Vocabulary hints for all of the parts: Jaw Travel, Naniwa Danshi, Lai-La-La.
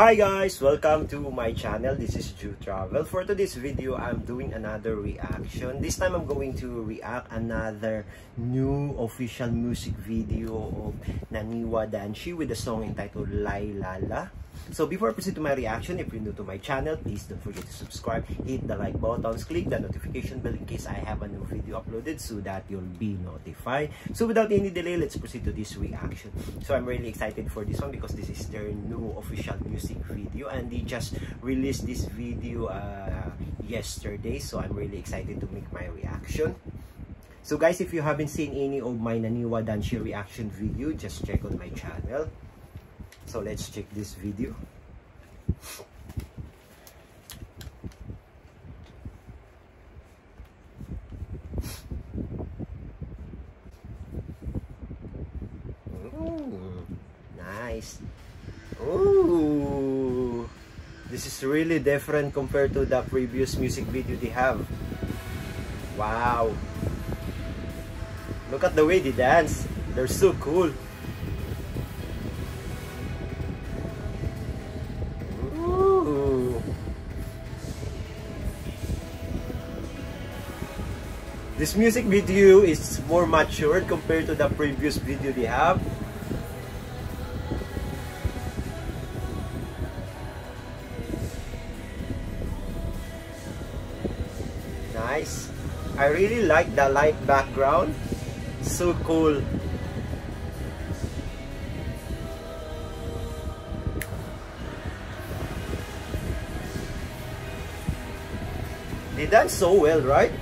Hi guys, welcome to my channel. This is Jaw Travel. For today's video, I'm doing another reaction. This time I'm going to react another new official music video of Naniwa Danshi with the song entitled Lai-La-La. So before I proceed to my reaction, if you're new to my channel, please don't forget to subscribe, hit the like button, click the notification bell in case I have a new video uploaded so that you'll be notified. So without any delay, let's proceed to this reaction. So I'm really excited for this one because this is their new official music video and they just released this video yesterday, so I'm really excited to make my reaction. So guys, if you haven't seen any of my Naniwa Danshi reaction video, just check on my channel. So let's check this video. Ooh, nice. Ooh, this is really different compared to the previous music video they have. Wow, look at the way they dance, they're so cool. Ooh. This music video is more matured compared to the previous video they have. Nice. I really like the light background. So cool. They dance so well, right?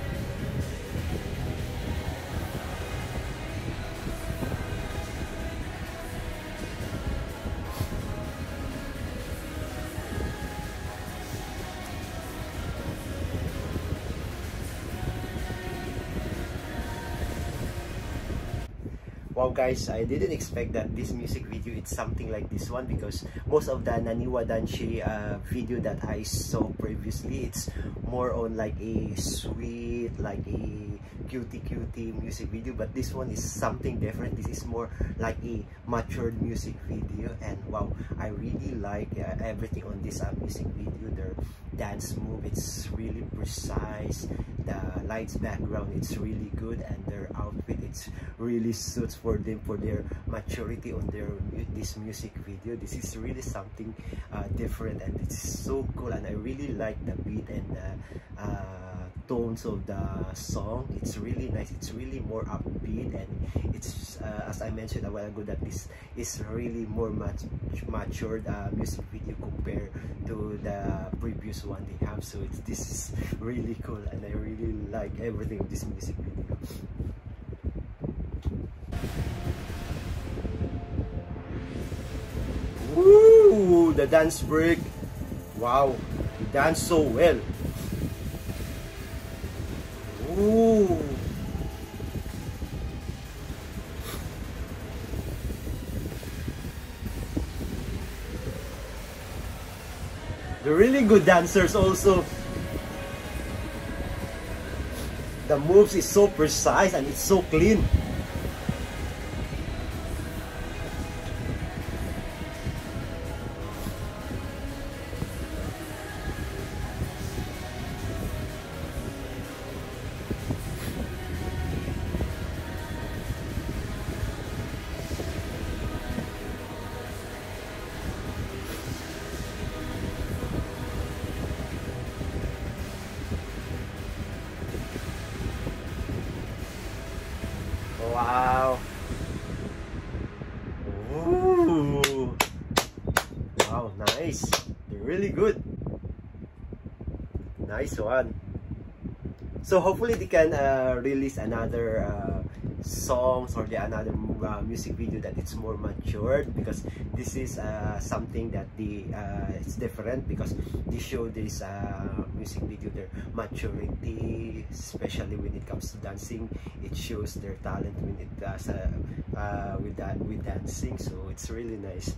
Wow guys, I didn't expect that this music video is something like this one because most of the Naniwa Danshi video that I saw previously, it's more on like a sweet, like a cutie music video, but this one is something different. This is more like a matured music video, and wow, I really like everything on this music video. Their dance move, it's really precise. The lights background, it's really good, and their outfit, it's really suits for them, for their maturity on this music video. This is really something different, and it's so cool, and I really like the beat and the tones of the song. It's really nice, it's really more upbeat, and it's as I mentioned a while ago that this is really more matured music video compared to the previous one they have. So this is really cool, and I really like everything of this music video. Woo! The dance break. Wow, you dance so well. Ooh. They're really good dancers also. The moves is so precise and it's so clean. Wow. Ooh. Wow, nice. They're really good. Nice one. So hopefully they can release another songs or another music video that it's more matured, because this is something that it's different because they show this music video their maturity, especially when it comes to dancing. It shows their talent when it does with dancing, so it's really nice.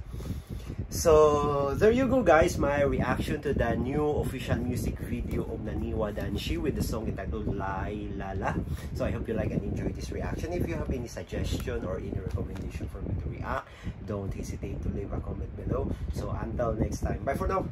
So there you go guys, my reaction to the new official music video of Naniwa Danshi with the song entitled Lai-La-La. So I hope you like and enjoy this reaction. If if you have any suggestion or any recommendation for me to react, don't hesitate to leave a comment below. So until next time, bye for now.